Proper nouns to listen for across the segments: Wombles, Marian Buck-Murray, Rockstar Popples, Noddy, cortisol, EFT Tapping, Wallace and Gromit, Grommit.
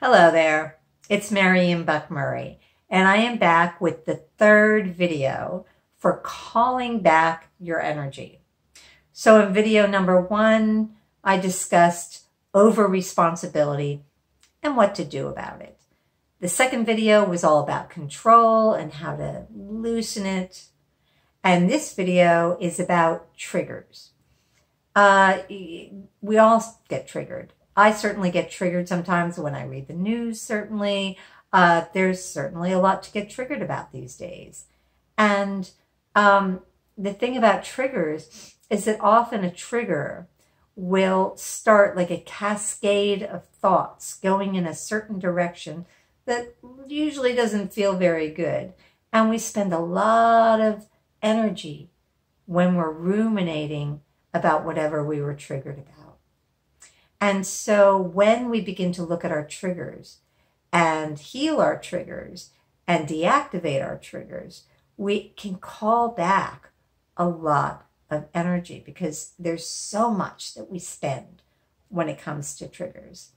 Hello there, it's Marian Buck-Murray, and I am back with the third video for calling back your energy. So in video number one, I discussed over-responsibility and what to do about it. The second video was all about control and how to loosen it. And this video is about triggers. We all get triggered. I certainly get triggered sometimes when I read the news, certainly. There's certainly a lot to get triggered about these days. And the thing about triggers is that often a trigger will start like a cascade of thoughts going in a certain direction that usually doesn't feel very good. And we spend a lot of energy when we're ruminating about whatever we were triggered about. And so when we begin to look at our triggers and heal our triggers and deactivate our triggers, we can call back a lot of energy because there's so much that we spend when it comes to triggers.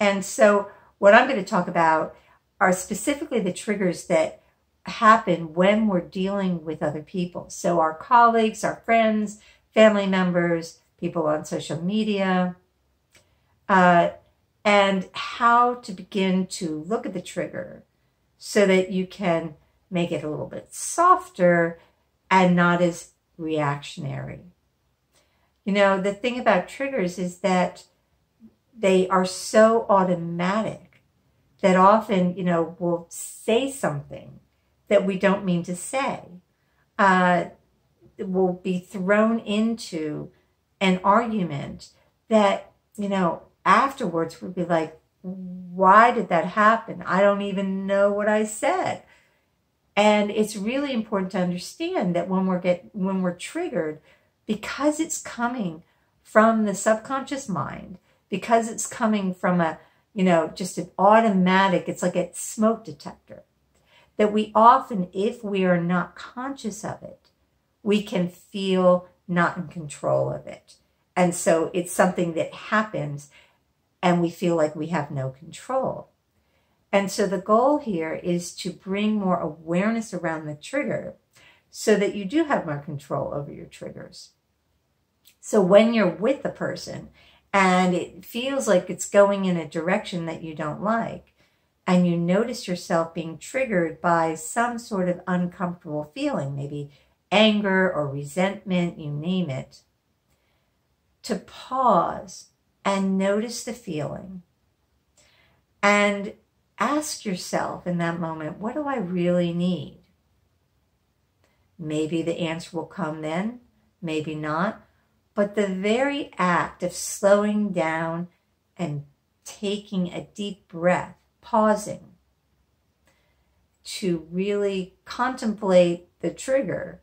And so what I'm going to talk about are specifically the triggers that happen when we're dealing with other people. So our colleagues, our friends, family members, people on social media, and how to begin to look at the trigger so that you can make it a little bit softer and not as reactionary. You know, the thing about triggers is that they are so automatic that often, you know, we'll say something that we don't mean to say. We'll be thrown into an argument that, you know, afterwards we'd be like, why did that happen? I don't even know what I said. And it's really important to understand that when we're triggered, because it's coming from the subconscious mind, because it's coming from a, you know, just an automatic, it's like a smoke detector, that we often, if we are not conscious of it, we can feel not in control of it. And so it's something that happens and we feel like we have no control. And so the goal here is to bring more awareness around the trigger so that you do have more control over your triggers. So when you're with a person and it feels like it's going in a direction that you don't like, and you notice yourself being triggered by some sort of uncomfortable feeling, maybe anger or resentment, you name it, to pause and notice the feeling and ask yourself in that moment, what do I really need? Maybe the answer will come then, maybe not, but the very act of slowing down and taking a deep breath, pausing to really contemplate the trigger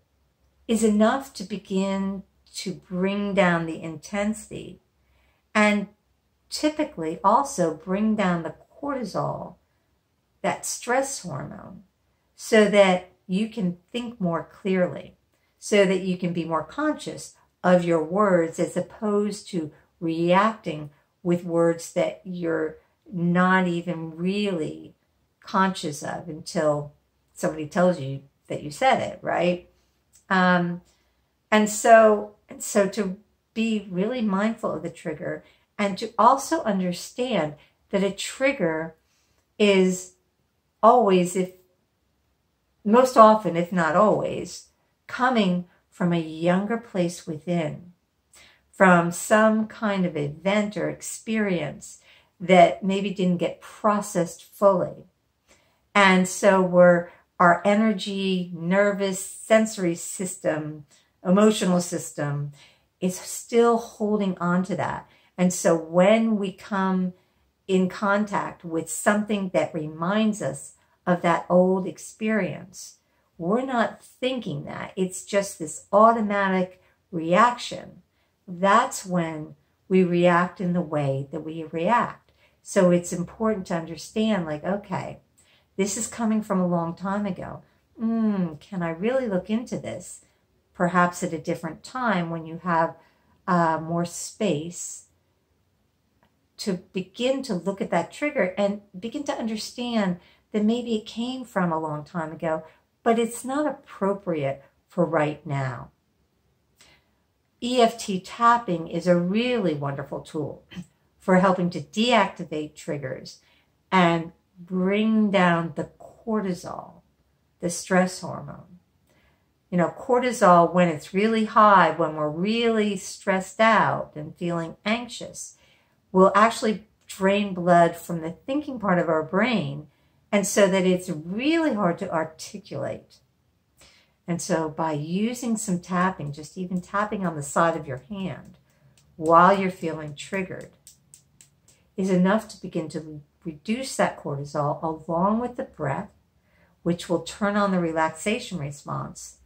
is enough to begin to bring down the intensity and typically also bring down the cortisol, that stress hormone, so that you can think more clearly, so that you can be more conscious of your words as opposed to reacting with words that you're not even really conscious of until somebody tells you that you said it, right? And so to be really mindful of the trigger and to also understand that a trigger is always, most often, if not always, coming from a younger place within, from some kind of event or experience that maybe didn't get processed fully. And so our energy, nervous, sensory system, emotional system is still holding on to that. And so when we come in contact with something that reminds us of that old experience, we're not thinking that. It's just this automatic reaction. That's when we react in the way that we react. So it's important to understand, like, okay, this is coming from a long time ago. Can I really look into this? Perhaps at a different time when you have more space to begin to look at that trigger and begin to understand that maybe it came from a long time ago, but it's not appropriate for right now. EFT tapping is a really wonderful tool for helping to deactivate triggers and bring down the cortisol, the stress hormone. You know, cortisol, when it's really high, when we're really stressed out and feeling anxious, will actually drain blood from the thinking part of our brain, and so that it's really hard to articulate. And so by using some tapping, just even tapping on the side of your hand while you're feeling triggered, is enough to begin to reduce that cortisol along with the breath, which will turn on the relaxation response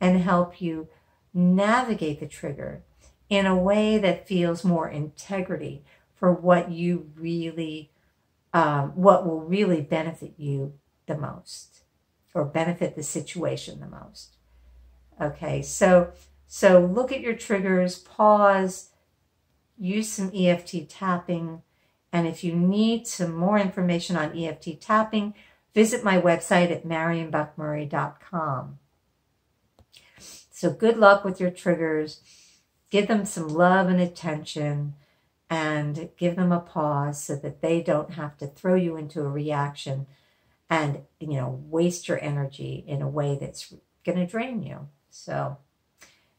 and help you navigate the trigger in a way that feels more integrity for what you really, what will really benefit you the most, or benefit the situation the most. Okay, so look at your triggers, pause, use some EFT tapping. And if you need some more information on EFT tapping, visit my website at marianbuckmurray.com. So good luck with your triggers. Give them some love and attention, and give them a pause so that they don't have to throw you into a reaction and, you know, waste your energy in a way that's going to drain you. So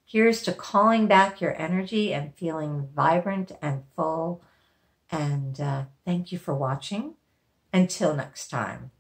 here's to calling back your energy and feeling vibrant and full. And thank you for watching. Until next time.